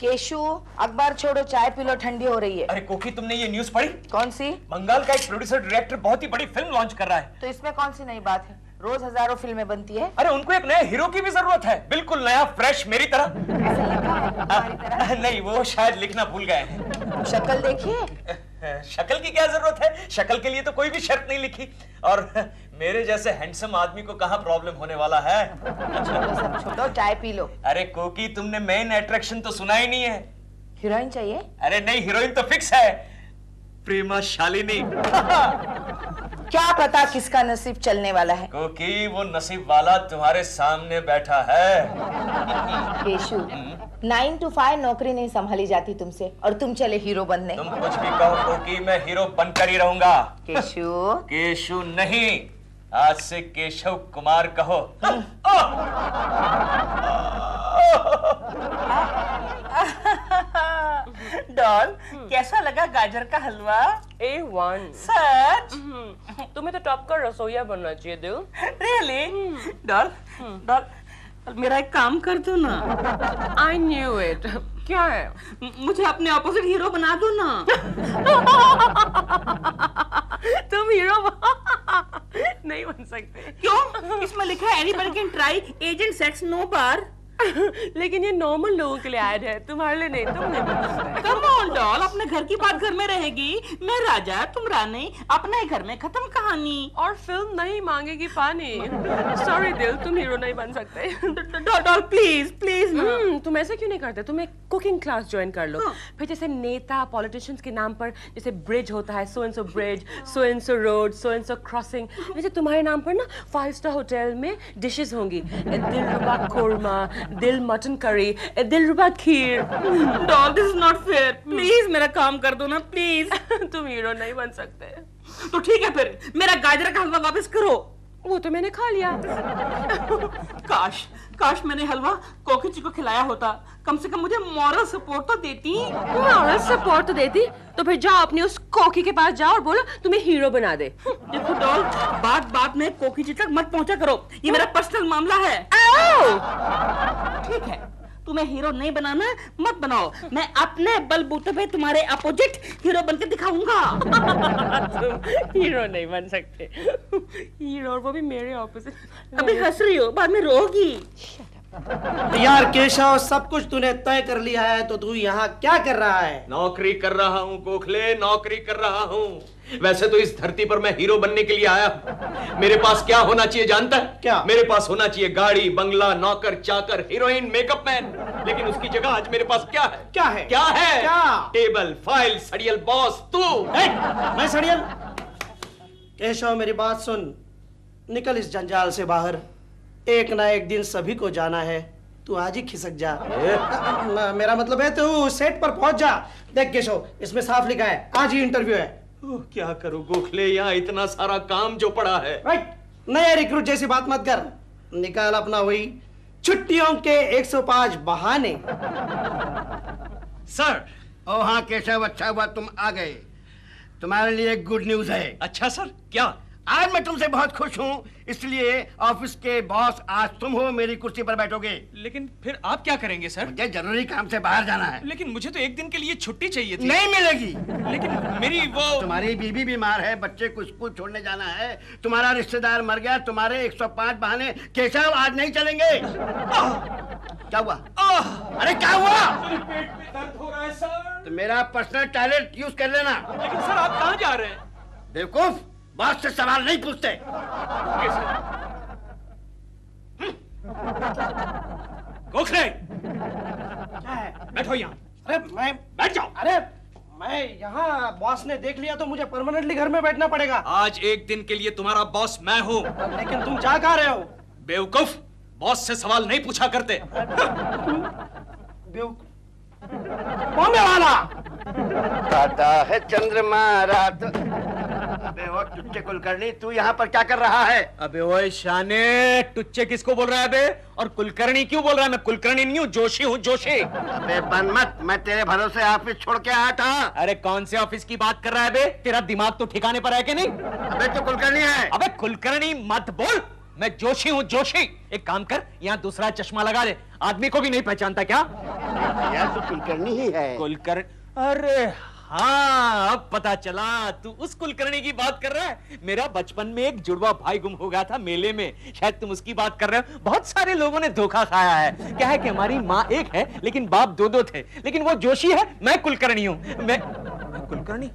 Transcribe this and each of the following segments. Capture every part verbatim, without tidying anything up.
Cashew अखबार छोड़ो, चाय पी लो, ठंडी हो रही है। अरे कोकी, तुमने ये न्यूज़ पढ़ी? कौन सी? बंगाल का एक प्रोड्यूसर डायरेक्टर बहुत ही बड़ी फिल्म लॉन्च कर रहा है। तो इसमें कौन सी नई बात है? रोज हजारों फिल्में बनती है। अरे उनको एक नए हीरो की भी जरूरत है, बिल्कुल नया फ्रेश, मेरी तरह। नहीं, वो शायद लिखना भूल गए हैं। शक्ल देखिए। शक्ल की क्या जरूरत है? शक्ल के लिए तो कोई भी शर्त नहीं लिखी। और मेरे जैसे हैंडसम आदमी को कहाँ प्रॉब्लम होने वाला है। छोड़ो, चाय पी लो। अरे कोकी, तुमने मेन अट्रैक्शन तो सुना ही नहीं है। हीरोइन चाहिए? अरे नहीं, हीरोइन तो फिक्स है, प्रेमा शालिनी। क्या पता किसका नसीब चलने वाला है। कोकी, वो नसीब वाला तुम्हारे सामने बैठा है। केशु, नाइन टू फाइव नौकरी नहीं संभाली जाती तुमसे, और तुम चले हीरो बनने। तुम कुछ भी कहो कोकी, मैं हीरो बनकर ही रहूंगा। केशु केशु नहीं, आज से केशव कुमार कहो। डॉल, कैसा लगा गाजर का हलवा? ए वन। सच? तुम्हें तो टॉप का रसोइया बनना चाहिए दिल। रियली? डॉल, डॉल, मेरा एक काम कर दो ना। I knew it. क्या है? मुझे अपने ऑपोजिट हीरो बना दो ना। तुम हीरो नहीं बन सकते। क्यों? इसमें लिखा है anybody can try agent sex no bar. लेकिन ये नॉर्मल लोगों के लिए ऐड है, तुम्हारे लिए नहीं। तुम नहीं बन सकते। कम ऑन डॉल, अपने घर की बात घर में रहेगी। मैं राजा, तुम रानी, अपने घर में खत्म कहानी। और फिल्म नहीं मांगेगी पानी। सॉरी दिल, तुम हीरो नहीं बन सकते। Doll doll please please. हम्म, तुम ऐसे क्यों नहीं करते? तुम एक कुकिंग क्लास ज्वाइन कर लो। फिर जैसे नेता पॉलिटिशियंस के नाम पर जैसे ब्रिज होता है, so and so bridge, so and so road, so and so crossing, जैसे तुम्हारे नाम पर ना फाइव स्टार होटल में डिशेज होंगी। दिलरुबा कोरमा, दिल mutton curry, Dillruba kheer. Doll, this is not fair. Please मेरा काम कर दो ना प्लीज। तुम हीरो नहीं बन सकते। तो ठीक है, फिर मेरा गाजर का हलवा वापस करो। वो तो मैंने खा लिया। काश काश मैंने हलवा कोकी जी को खिलाया होता। कम से कम मुझे मॉरल सपोर्ट तो देती। मॉरल सपोर्ट तो देती। तो फिर जाओ अपनी उस कोकी के पास जाओ और बोलो तुम्हें हीरो बना दे। देखो डॉल, बात बात में कोकी जी तक मत पहुंचा करो, ये मेरा पर्सनल मामला है। ठीक है, तुम्हें हीरो नहीं बनाना, मत बनाओ। मैं अपने बलबूते पे तुम्हारे अपोजिट हीरो बनके दिखाऊंगा। तुम हीरो नहीं बन सकते। हीरो, और वो भी मेरे ऑपोजिट। अभी हंस रही हो, बाद में रोगी। यार केशव, सब कुछ तूने तय कर लिया है तो तू यहाँ क्या कर रहा है? नौकरी कर रहा हूँ गोखले, नौकरी कर रहा हूँ। वैसे तो इस धरती पर मैं हीरो बनने के लिए आया। मेरे पास क्या होना चाहिए जानता है? क्या? मेरे पास होना चाहिए गाड़ी, बंगला, नौकर चाकर, हीरोइन, मेकअप मैन। लेकिन उसकी जगह आज मेरे पास क्या है? क्या है? क्या है? क्या? टेबल, फाइल, सड़ियल बॉस। तू मैं सड़ियल? केशव, मेरी बात सुन, निकल इस जंजाल से बाहर। एक ना एक दिन सभी को जाना है, तू आज ही खिसक जा। मेरा मतलब है तू सेट पर पहुंच जा। देख केशव, इसमें साफ लिखा है आज ही इंटरव्यू है। ओह, क्या करूं गोखले, यहाँ इतना सारा काम जो पड़ा है। राइट, नया रिक्रूट जैसी बात मत कर। निकाल अपना वही छुट्टियों के एक सौ पाँच बहाने। सर। ओ हाँ केशव, अच्छा हुआ तुम आ गए, तुम्हारे लिए गुड न्यूज है। अच्छा सर, क्या? आज मैं तुमसे बहुत खुश हूँ, इसलिए ऑफिस के बॉस आज तुम हो, मेरी कुर्सी पर बैठोगे। लेकिन फिर आप क्या करेंगे सर? मुझे जरूरी काम से बाहर जाना है। लेकिन मुझे तो एक दिन के लिए छुट्टी चाहिए थी। नहीं मिलेगी। लेकिन मेरी वो तुम्हारी बीबी बीमार है, बच्चे को स्कूल छोड़ने जाना है, तुम्हारा रिश्तेदार मर गया, तुम्हारे एक सौ पाँच बहाने केशव आज नहीं चलेंगे। क्या हुआ? अरे क्या हुआ? पेट में दर्द हो रहा है सर। तो मेरा पर्सनल टॉयलेट यूज कर लेना। लेकिन सर आप कहाँ जा रहे हैं? बेवकूफ, बात से सवाल नहीं पूछते। गोखले, बैठो यहाँ। अरे मैं बैठ जाओ। अरे मैं यहाँ, बॉस ने देख लिया तो मुझे परमानेंटली घर में बैठना पड़ेगा। आज एक दिन के लिए तुम्हारा बॉस मैं हूँ। लेकिन तुम जा कहाँ रहे हो? बेवकूफ, बॉस से सवाल नहीं पूछा करते। बेवकूफ कौन है वाला? पता है चंद्रमा रात। अबे वो टुच्चे कुलकर्णी, तू यहाँ पर क्या कर रहा है? अबे वो शाने, टुच्चे किसको बोल रहा है बे? और कुलकर्णी क्यों बोल रहा है? मैं कुलकर्णी नहीं हूँ, जोशी हूँ, जोशी। अबे बन मत, मैं तेरे भरोसे ऑफिस छोड़ के आया था। अरे कौन से ऑफिस की बात कर रहा है बे? तेरा दिमाग तो ठिकाने पर है कि नहीं? अबे तो कुलकर्णी है। अबे कुलकर्णी मत बोल, मैं जोशी हूँ, जोशी। एक काम कर, यहाँ दूसरा चश्मा लगा ले, आदमी को भी नहीं पहचानता क्या? भैया तो कुलकर्णी ही है। कुलकर्णी? अरे हाँ, अब पता चला, तू उस कुलकर्णी की बात कर रहा है। मेरा बचपन में एक जुड़वा भाई गुम हो गया था मेले में, शायद तुम उसकी बात कर रहे हो। बहुत सारे लोगों ने धोखा खाया है। क्या है कि हमारी माँ एक है लेकिन बाप दो दो थे, लेकिन वो जोशी है, मैं कुलकर्णी हूँ। मैं कुलकर्णी,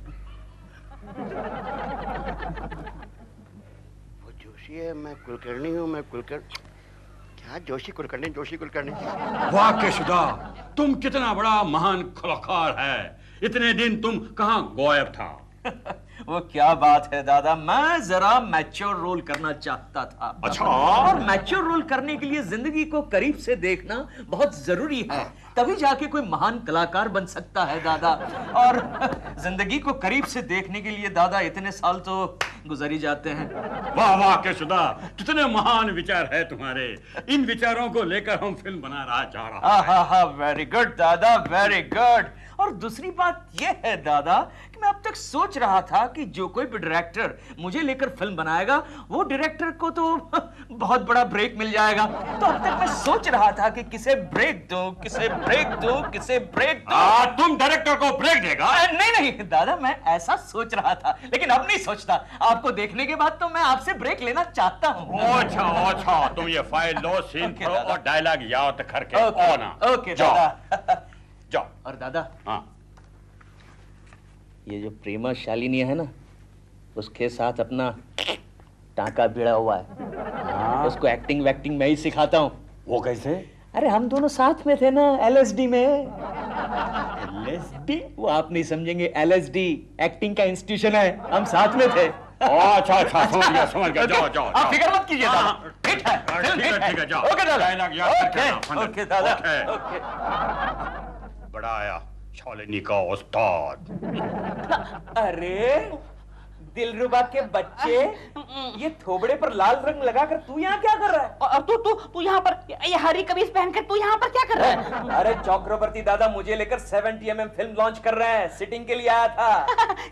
वो जोशी है, मैं कुलकर्णी हूँ। मैं कुलकर्णी, हाँ, जोशी कुलकर्णी, जोशी कुलकर्णी। वाह केशुदा, तुम कितना बड़ा महान कलाकार है। इतने दिन तुम कहाँ गायब था? वो क्या बात है दादा, मैं जरा मैच्योर रोल करना चाहता था। अच्छा। और मैच्योर रोल करने के लिए जिंदगी को करीब से देखना बहुत जरूरी है, तभी जाके कोई महान कलाकार बन सकता है दादा। और जिंदगी को करीब से देखने के लिए दादा इतने साल तो गुजर ही जाते हैं। वाह वाह केशुदा, कितने महान विचार है तुम्हारे। इन विचारों को लेकर हम फिल्म बना रहा चाह रहा है। हाँ हाँ, वेरी गुड दादा, वेरी गुड। और दूसरी बात यह है दादा कि मैं अब तक सोच रहा था कि जो कोई भी डायरेक्टर मुझे लेकर फिल्म बनाएगा, वो डायरेक्टर को तो बहुत बड़ा ब्रेक मिल जाएगा। तो अब तक मैं सोच रहा था कि किसे ब्रेक दो, किसे ब्रेक दो, किसे ब्रेक दो। आ, तुम डायरेक्टर को ब्रेक देगा? नहीं नहीं दादा, मैं ऐसा सोच रहा था, लेकिन अब नहीं सोचता। आपको देखने के बाद तो मैं आपसे ब्रेक लेना चाहता हूँ। अच्छा अच्छा, तुम ये फाइल लो, सीन करो और डायलॉग याद करके आओ ना। ओके दादा। और दादा, हाँ, ये जो प्रेमा शालिनी है ना, उसके साथ अपना टांका भिड़ा हुआ है। हाँ। उसको एक्टिंग वैक्टिंग मैं ही सिखाता हूँ। वो कैसे? अरे हम दोनों साथ में थे ना एलएसडी में। एलएसडी? वो आप नहीं समझेंगे, एलएसडी एक्टिंग का इंस्टीट्यूशन है, हम साथ में थे। अच्छा अच्छा, समझ गया समझ गया। जाओ जाओ, आप फिक्र मत कीजिए दादा, ठीक है ठीक है ठीक है, जाओ। ओके दादा, ओके दादा, ओके। बड़ा आया शालिनी का उस्ताद। अरे दिलरुबा के बच्चे, ये थोबड़े पर लाल रंग लगाकर तू यहाँ क्या कर रहा है? और तू तू तू यहाँ पर ये हरी कमीज पहनकर तू यहाँ पर क्या कर रहा है? अरे चक्रवर्ती दादा मुझे लेकर seventy M M film launch कर रहे हैं, सिटिंग के लिए आया था।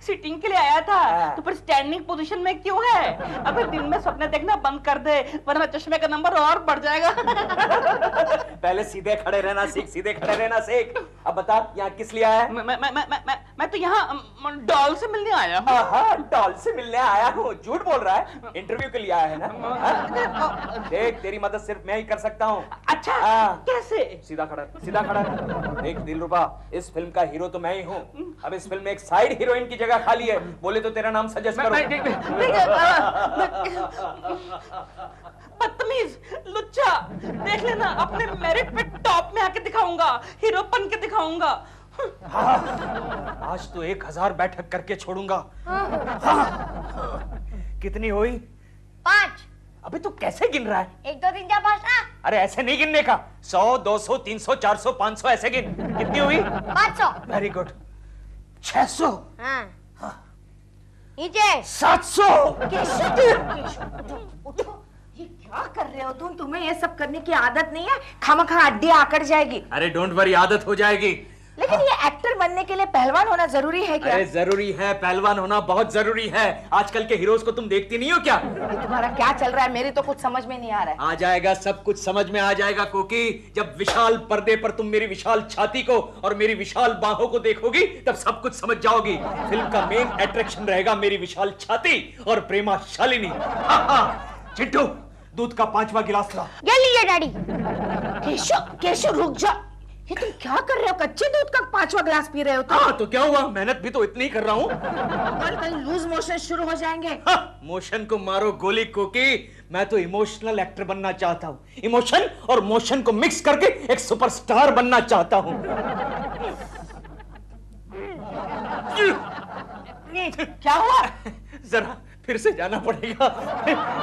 सिटिंग के लिए आया था? तो फिर स्टैंडिंग पोजीशन में क्यों है? अबे दिन में सपने देखना बंद कर दे, वरना चश्मे का नंबर और बढ़ जाएगा। पहले सीधे खड़े रहना सीख, सीधे खड़े रहना सीख। अब बता यहाँ किस लिए आया? मैं मैं मैं मैं मैं तो यहाँ डॉल से मिलने आया हूँ। से मिलने आया हूँ? झूठ बोल रहा है, इंटरव्यू के लिए आया है ना। देख तेरी मदद सिर्फ मैं ही कर सकता हूँ। अच्छा आ, कैसे? सीधा खड़ा, सीधा खड़ा। देख दिलरुबा, इस फिल्म का हीरो तो मैं ही हूँ। अब इस फिल्म में एक साइड हीरोइन की जगह खाली है, बोले तो तेरा नाम सजेस्ट करो। बदतमीज, लुच्चा, देख लेना, अपने मेरिट पे टॉप में आके दिखाऊंगा, हीरो बन के दिखाऊंगा। हाँ, आज तो एक हजार बैठक करके छोड़ूंगा। हाँ, कितनी हुई? पाँच। अबे तू कैसे गिन रहा है? एक दो तीन चार पाँच। अरे ऐसे नहीं गिनने का, सौ दो सौ तीन सौ चार सौ पाँच सौ ऐसे गिन। कितनी हुई? पाँच सौ। Very good. छह सौ। सात सौ। क्या कर रहे हो तुम? तुम्हें ये सब करने की आदत नहीं है, खामखा हड्डी आकर जाएगी। अरे डोंट वरी, आदत हो जाएगी। लेकिन हाँ। ये एक्टर बनने के लिए पहलवान होना जरूरी है क्या? अरे जरूरी है, पहलवान होना बहुत जरूरी है। आजकल के हीरोज को तुम देखती नहीं हो क्या? ये तुम्हारा क्या चल रहा है? मेरी तो कुछ समझ में नहीं आ रहा है। आ जाएगा, सब कुछ समझ में आ जाएगा कोकी। जब विशाल पर्दे पर तुम मेरी विशाल छाती को और मेरी विशाल बाहों को देखोगी, तब सब कुछ समझ जाओगी। फिल्म का मेन अट्रैक्शन रहेगा मेरी विशाल छाती और प्रेमा शालिनी। चिट्टू, दूध का पांचवा गिलास ला। ये लीजिए डैडी। केशव, केशव रुक जा, ये तुम क्या कर रहे हो? कच्चे दूध का पांचवा गिलास पी रहे हो तुम? हाँ तो क्या हुआ, मेहनत भी तो इतनी कर रहा हूँ। कल कल लूज मोशन शुरू हो जाएंगे। हाँ, मोशन को मारो गोली कोकी। मैं तो इमोशनल एक्टर बनना चाहता हूँ। इमोशन और मोशन को मिक्स करके एक सुपरस्टार बनना चाहता हूँ। क्या हुआ? जरा फिर से जाना पड़ेगा,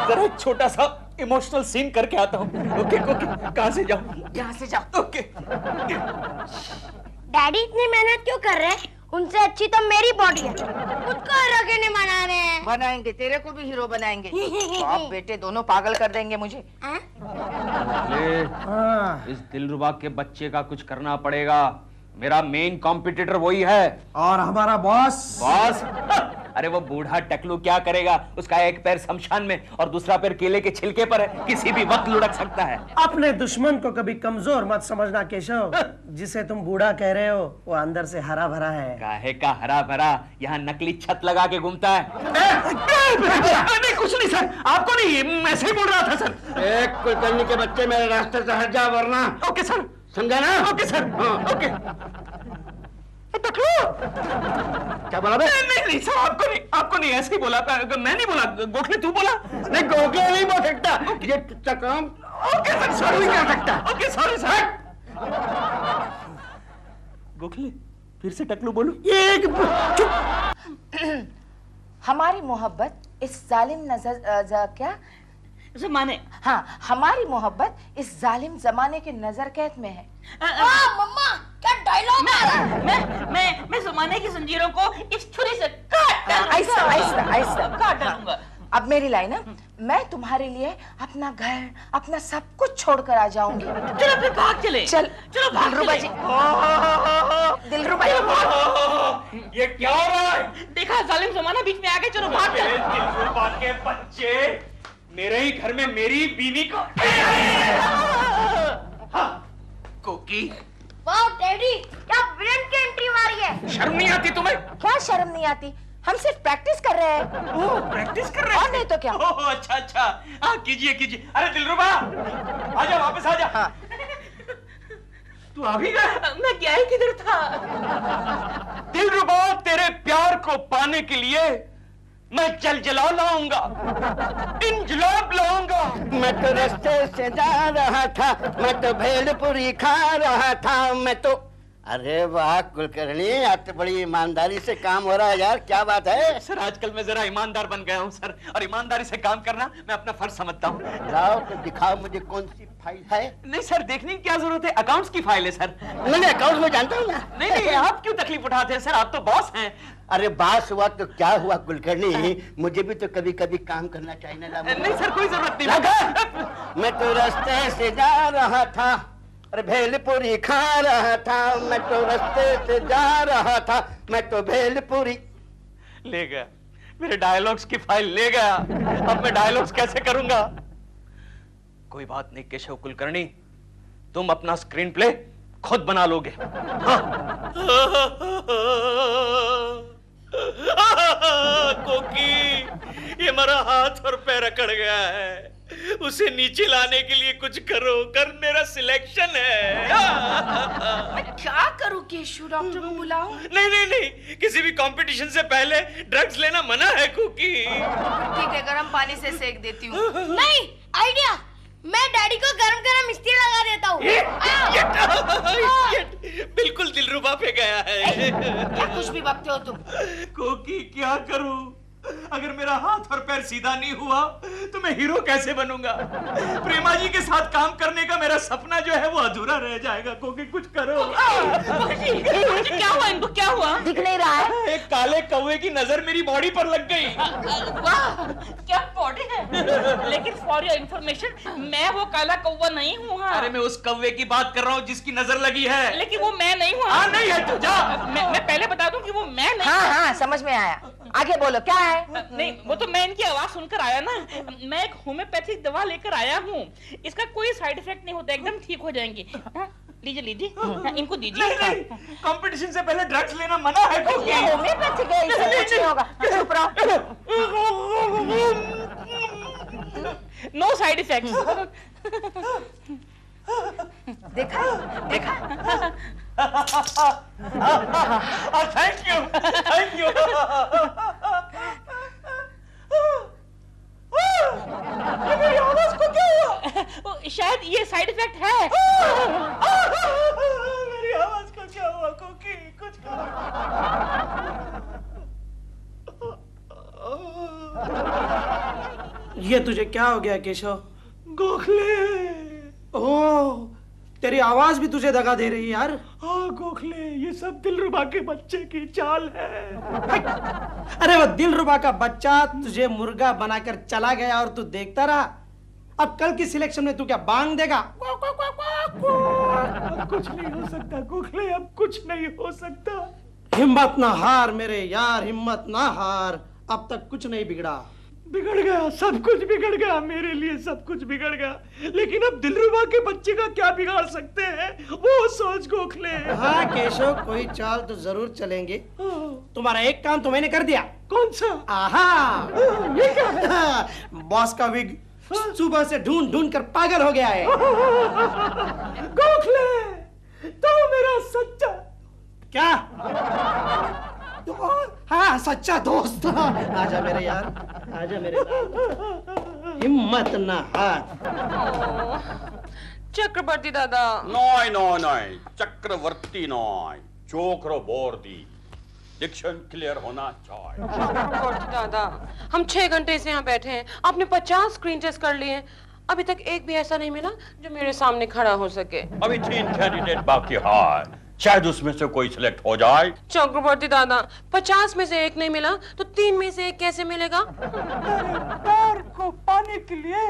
जरा छोटा सा इमोशनल सीन करके आता हूँ। ओके ओके, कहाँ से जाऊँ? यहाँ से जाओ। ओके डैडी, इतनी मेहनत क्यों कर रहे हैं? उनसे अच्छी तो मेरी बॉडी है, खुद को हीरो क्यों नहीं बना रहे हैं? बनाएंगे, तेरे को भी हीरो बनाएंगे। बाप बेटे दोनों पागल कर देंगे मुझे। आ? ले, इस दिलरुबा के बच्चे का कुछ करना पड़ेगा। मेरा मेन कॉम्पिटिटर वही है। और हमारा बॉस? बॉस? अरे वो बूढ़ा टकलू क्या करेगा, उसका एक पैर शमशान में और दूसरा पैर केले के छिलके पर है, किसी भी वक्त लुढ़क सकता है। अपने दुश्मन को कभी कमजोर मत समझना केशव। जिसे तुम बूढ़ा कह रहे हो वो अंदर से हरा भरा है। काहे का हरा भरा, यहाँ नकली छत लगा के घूमता है। नहीं कुछ नहीं सर, आपको नहीं, ऐसे ही बोल रहा था सर। एक कुलकर्णी के बच्चे मेरे रास्ते से हट जा वरना। ओके सर, समझा ना? Okay sir, okay. क्या बोला? नहीं नहीं, नहीं सर, आपको नहीं, आपको नहीं, ऐसे ही बोला। मैं नहीं बोला, गोखले तू बोला। नहीं गोखले नहीं बोल सकता, ये तुच्चा काम। ओके सर, सॉरी कर सकता। Okay sorry sir. गोखले फिर से टकलू बोलू। एक चुप। हमारी मोहब्बत इस जालिम नजर जा, क्या जमाने, हाँ हमारी मोहब्बत इस जालिम जमाने के नजर कैद में है। मम्मा क्या डायलॉग है। मैं, मैं मैं मैं जमाने की जंजीरों को इस छुरी से काट डालूंगा। आहिस्ता आहिस्ता आहिस्ता काट डालूंगा। अब मेरी लाइन है, मैं तुम्हारे लिए अपना घर अपना सब कुछ छोड़कर आ जाऊंगी। चलो फिर भाग चले। चल चलो भाग दिलरुबा जी। दिलरुबा जी ये क्या हो रहा है? देखा जालिम जमाना बीच में आ गया, चलो भाग चले। दिलरुबा के बच्चे, मेरे ही घर में मेरी बीवी को। हाँ कोकी, वाह डैडी क्या ब्रिलियंट एंट्री मारी है। शर्म नहीं आती तुम्हें? क्या शर्म नहीं आती, हम सिर्फ प्रैक्टिस कर रहे हैं। ओह प्रैक्टिस कर रहे हैं, और नहीं तो क्या। ओह अच्छा अच्छा, हाँ कीजिए कीजिए। अरे दिलरुबा आजा, वापस आजा। हाँ। तू आ भी गया, मैं क्या ही किधर था। दिलरुबा तेरे प्यार को पाने के लिए मैं जल जलाओ लाऊंगा, इंजलाब लाऊंगा। मैं तो रास्ते से जा रहा था, मैं तो भेलपुरी खा रहा था, मैं तो। अरे वाह कुलकर्णी, आज तो बड़ी ईमानदारी से काम हो रहा है यार, क्या बात है। सर आजकल मैं जरा ईमानदार बन गया हूँ सर, और ईमानदारी से काम करना मैं अपना फर्ज समझता हूँ। लाओ तो दिखाओ मुझे कौन सी फाइल है। नहीं सर देखने की क्या जरूरत है, अकाउंट्स की फाइल है सर। नहीं अकाउंट्स में जानता हूँ ना। नहीं नहीं, आप क्यों तकलीफ उठाते हैं सर, आप तो बॉस हैं। अरे बास हुआ तो क्या हुआ कुलकर्णी, मुझे भी तो कभी कभी काम करना चाहिए ना। नहीं सर कोई जरूरत नहीं। मैं तो रास्ते से जा रहा था, अरे भेलपुरी खा रहा था, मैं तो रास्ते से जा रहा था, मैं तो भेलपुरी। ले गया मेरे डायलॉग्स की फाइल, ले गया। अब मैं डायलॉग्स कैसे करूंगा। कोई बात नहीं केशव कुलकर्णी, तुम अपना स्क्रीन प्ले खुद बना लोगे। हाँ। कोकी ये मेरा हाथ और पैर अकड़ गया है, उसे नीचे लाने के लिए कुछ करो, कर मेरा सिलेक्शन है। मैं क्या करूं केशु, डॉक्टर को बुलाऊं? नहीं नहीं नहीं, किसी भी कंपटीशन से पहले ड्रग्स लेना मना है कोकी। ठीक है गर्म पानी से सेक देती हूँ। नहीं आइडिया, मैं डैडी को गरम गरम मिस्टी लगा देता हूँ। बिल्कुल दिलरुबा पे गया है। क्या कुछ भी बकते हो तुम। कोकी क्या करूँ, अगर मेरा हाथ और पैर सीधा नहीं हुआ तो मैं हीरो कैसे बनूंगा। प्रेमा जी के साथ काम करने का मेरा सपना जो है वो अधूरा रह जाएगा। कोकी कुछ करो। कोकी, कोकी, क्या हुआ इनको, क्या हुआ? दिख नहीं रहा है। एक काले कौवे की नजर मेरी बॉडी पर लग गई। वाह क्या बॉडी है। लेकिन फॉर योर इन्फॉर्मेशन मैं वो काला कौवा नहीं हूँ। अरे मैं उस कौवे की बात कर रहा हूँ जिसकी नजर लगी है, लेकिन वो मैं नहीं हूँ। नहीं है तू जा, मैं पहले बता दूँ की वो मैं नहीं। हाँ हाँ समझ में आया, आगे बोलो क्या है। नहीं वो तो मैं इनकी आवाज सुनकर आया ना। मैं एक होम्योपैथिक दवा लेकर आया हूँ, इसका कोई साइड इफेक्ट नहीं होता, एकदम ठीक हो जाएंगे। लीजिए लीजिए, इनको दीजिए। कंपटीशन से पहले ड्रग्स लेना मना है। होम्योपैथिक है, इससे कुछ नहीं होगा। चुप रहो, नो साइड इफेक्ट। देखा देखा, थैंक यू थैंक यू। शायद ये साइड इफेक्ट है। मेरी आवाज को क्या हुआ कोकी, कुछ करो। ये तुझे क्या हो गया केशव? गोखले, ओ, तेरी आवाज भी तुझे दगा दे रही है यार। हाँ गोखले ये सब दिलरुबा के बच्चे की चाल है। अरे वो दिलरुबा का बच्चा तुझे मुर्गा बनाकर चला गया और तू देखता रहा। अब कल की सिलेक्शन में तू क्या बांग देगा? गो, गो, गो, गो, गो। अब कुछ नहीं हो सकता गोखले, अब कुछ नहीं हो सकता। हिम्मत ना हार मेरे यार, हिम्मत ना हार। अब तक कुछ नहीं बिगड़ा। बिगड़ गया, सब कुछ बिगड़ गया, मेरे लिए सब कुछ बिगड़ गया, लेकिन अब दिलरुबा के बच्चे का क्या बिगाड़ सकते हैं, वो सोच गोखले। हाँ केशव, कोई चाल तो जरूर चलेंगे। तुम्हारा एक काम तो मैंने कर दिया। कौन सा? आहा, ये क्या? बॉस का विग सुबह से ढूंढ ढूंढ कर पागल हो गया है। गोखले, तो मेरा सच्चा क्या? तो, हाँ सच्चा दोस्त। आजा मेरे यार, आजा मेरे यार, हिम्मत ना हार। चक्रवर्ती दादा। नहीं नहीं नहीं, चक्रवर्ती नहीं, चोकरो बोर्डी। डिक्शन क्लियर होना चाहिए। दादा, हम छह घंटे से यहाँ बैठे हैं, आपने पचास स्क्रीन टेस्ट कर लिए हैं, अभी तक एक भी ऐसा नहीं मिला जो मेरे सामने खड़ा हो सके। अभी तीन कैंडिडेट बाकी हैं, शायद उसमें से कोई सिलेक्ट हो जाए। चक्रवर्ती दादा, पचास में से एक नहीं मिला तो तीन में से एक कैसे मिलेगा? पैर को पाने के लिए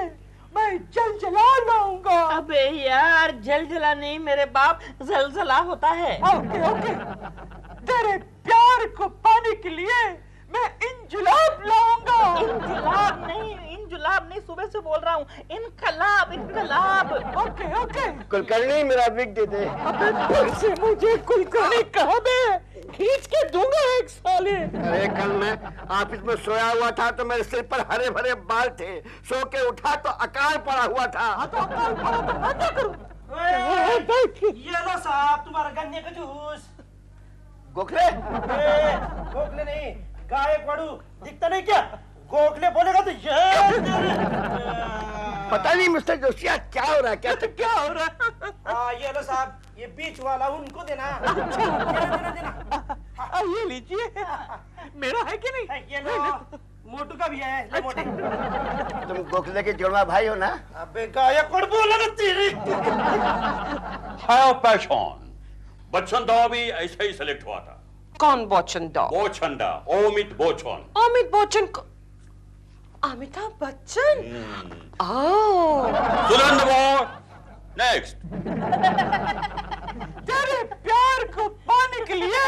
मैं जलजला लाऊंगा। अबे यार, जलजला नहीं मेरे बाप, जलजला होता है। ओके ओके, तेरे प्यार को पाने के लिए मैं इंजुलाब लाऊंगा। इंजुलाब नहीं, इंजुलाब नहीं, सुबह से बोल रहा हूँ, इनकलाब इनकलाब। ओके ओके, कुलकर्णी मेरा विग दे दे। अबे फिर से मुझे कुलकर्णी कहा बे, खींच के दूंगा एक साले। अरे कल मैं ऑफिस में सोया हुआ था तो मेरे सिर पर हरे भरे बाल थे, सो के उठा तो अकाल पड़ा हुआ था। तो अकाल पड़ा तो मैं क्या करूँ? ये लो साहब तुम्हारा गन्ने का जूस। गोखले, गोखले नहीं, गायकवाड़ दिखता नहीं क्या? गोखले बोलेगा तो ये। पता नहीं मिस्टर जोशिया क्या हो रहा है, क्या तो क्या हो रहा है। ये लो साहब, ये बीच वाला उनको देना। अच्छा, देना देना, ये लीजिए। मेरा है कि नहीं? ये लो, मोटू का भी है। ले मोटे, तुम गोखले के जोड़वा भाई हो ना? अबे गायकवाड़ बोलेगा तेरी। हाय पैशन, बच्चन दाव भी ऐसे ही सिलेक्ट हुआ था। कौन बच्चन दाव? बच्चन दाव, अमित बच्चन। अमित बच्चन, अमिताभ बच्चन। नेक्स्ट। तेरे प्यार को पाने के लिए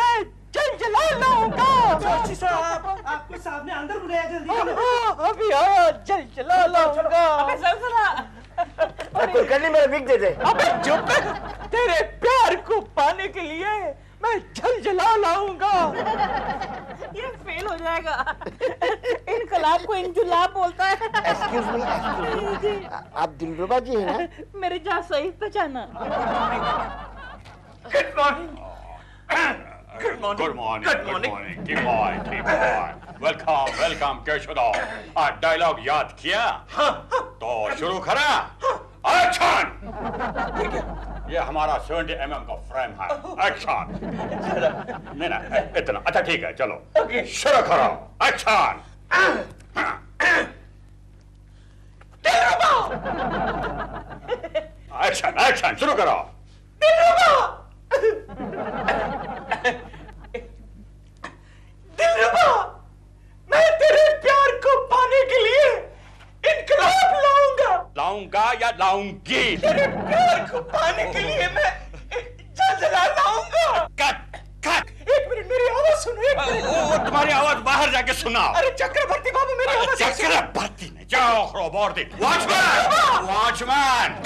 मैं जलजला लाऊंगा। जोशी साहब, आपको सामने अंदर बुलाया, जल्दी। अभी आओ, जलजला लाऊंगा। अबे जलजला, अरे कुलकर्णी मेरा विग दे दे। अबे चुप, तेरे प्यार को पाने के लिए मैं जलजला लाऊंगा। ये फेल हो जाएगा। इनकलाब को इंजुलाब बोलता है। Excuse me, excuse me. आप दिलरुबा जी हैं ना? मेरे जा सही पहचाना। Good morning. Good morning. Good morning. Good morning. Good morning. Welcome, welcome, कैसे हो? आज डायलॉग याद किया? तो शुरू करा। Action. ये हमारा सत्तर एम एम का फ्रेम है। एक्शन। नहीं ना, इतना अच्छा ठीक है, चलो शुरू करो। एक्शन। दिलरुबा। एक्शन एक्शन, शुरू करो। दिलरुबा, दिलरुबा, मैं तेरे प्यार को पाने के लिए इनकलाब लाऊंगा। लाऊंगा या लाऊंगी? तेरे प्यार को पाने के लिए मैं जलजला लाऊंगा। कट कट, एक मिनट, मेरी आवाज सुनो। एक मिनट, वो तुम्हारी आवाज बाहर जाके सुनाओ। अरे चक्रवर्ती बाबू, मेरी आवाज। चक्रवर्ती ने जाओ खरोबोर्दी। वॉचमैन, वॉचमैन,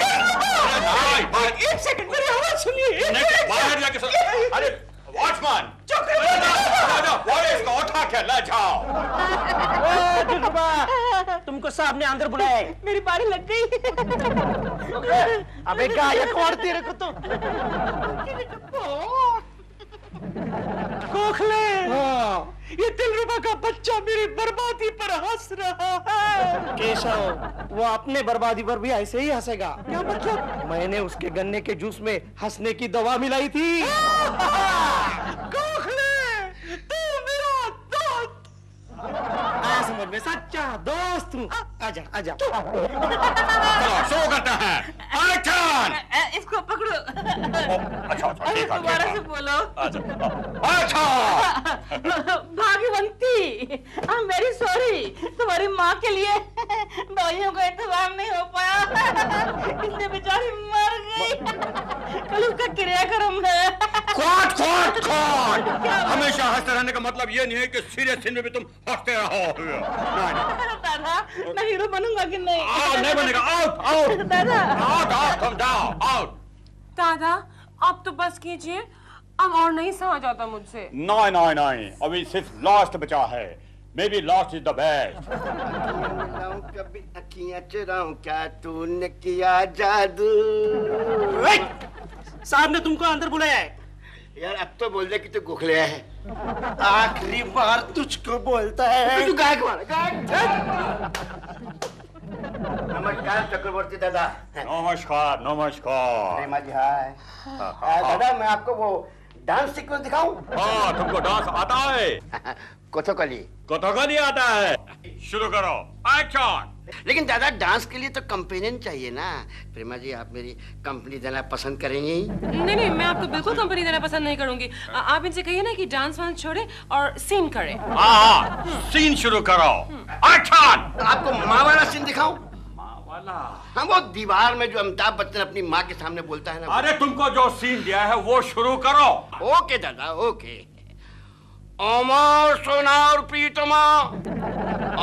एक सेकंड, मेरी आवाज सुनिए। बाहर जाके सुनो। अरे वॉचमैन, उठा के ले जाओ। तुमको साहब ने अंदर बुलाया। मेरी बारी लग गई। अबे गायकवाड़ तेरे को तो। गोखले, ये दिलरुबा का बच्चा मेरी बर्बादी पर हंस रहा है। केशव, वो अपने बर्बादी पर भी ऐसे ही हंसेगा। क्या मतलब? मैंने उसके गन्ने के जूस में हंसने की दवा मिलाई थी। मैं सच्चा दोस्त हूँ। आजा आजा, शो करता है। एक्शन। इसको पकड़ो। अच्छा अच्छा, दोबारा से बोलो। अच्छा, Bhagyavanti, I am very sorry, तुम्हारी माँ के लिए दवाइयों का इंतजाम नहीं हो पाया, इसलिए बेचारी मर गई। कल उसका क्रियाक्रम है। खोट खोट खोट। हमेशा हंसते रहने का मतलब ये नहीं है कि सीरियस सीन में भी तुम हंसते रहो। नहीं मैं हीरो बनूंगा कि नहीं? आ, नहीं बनेगा। आउट आउट दादा, आउट आउट तुम जाओ आउट। दादा आप तो बस कीजिए, अब और नहीं सहा जाता मुझसे। नहीं नहीं नहीं, अभी सिर्फ लास्ट बचा है। Maybe last is the best. कभी अखियाँ चुराऊं क्या तूने किया जादू। साहब ने तुमको अंदर बुलाया है। यार अब तो बोल दे कि तू गोखले है। आखिरी बार तुझको बोलता है। तू गायक मार गायक। नमस्कार चक्रवर्ती दादा। नमस्कार नमस्कार। प्रेमा जी हाय। दादा मैं आपको वो डांस सीक्वेंस दिखाऊं? हाँ तुमको डांस आता है? कथकली। कथकली आता है। शुरू करो एक्शन। लेकिन दादा डांस के लिए तो कंपेनियन चाहिए ना। प्रेमा जी आप मेरी कंपनी देना पसंद करेंगे? नहीं नहीं मैं आपको बिल्कुल कंपनी देना पसंद नहीं करूंगी। आ, आप इनसे कहिए ना कि डांस वांस छोड़े और सीन करें। हाँ सीन शुरू करो एक्शन। तो आपको माँ वाला सीन दिखाऊं? हम वो दीवार में जो अमिताभ बच्चन अपनी माँ के सामने बोलता है ना। अरे तुमको जो सीन दिया है वो शुरू करो। ओके दादा ओके। अमर सोनार पीतमा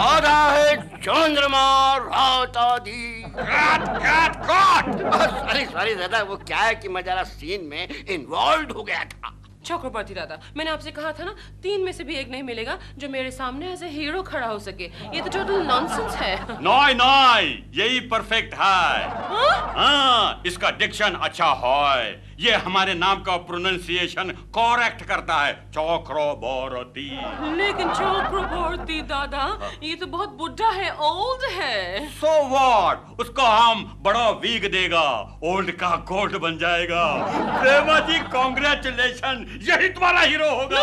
आधा है चंद्रमा रात आधी रात रात काट। सॉरी सॉरी दादा वो क्या है कि मैं जरा सीन में इन्वॉल्व हो गया था। चक्रवर्ती दादा मैंने आपसे कहा था ना तीन में से भी एक नहीं मिलेगा जो मेरे सामने ऐसे हीरो खड़ा हो सके। ये तो टोटल नॉनसेंस है। नहीं नहीं यही परफेक्ट है। हाँ? हाँ, इसका डिक्शन अच्छा है। ये हमारे नाम का प्रोनाउंसिएशन करेक्ट करता है चक्रवर्ती। लेकिन चक्रवर्ती दादा ये तो बहुत बुढ़ा है ओल्ड है। सो so व्हाट, उसको हम बड़ा वीक देगा ओल्ड का गोल्ड बन जाएगा। प्रेमा जी कांग्रेचुलेशन यही तुम्हारा हीरो होगा।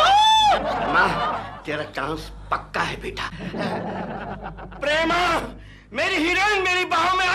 माँ तेरा चांस पक्का है बेटा। प्रेमा मेरी हीरोइन मेरी बाहों में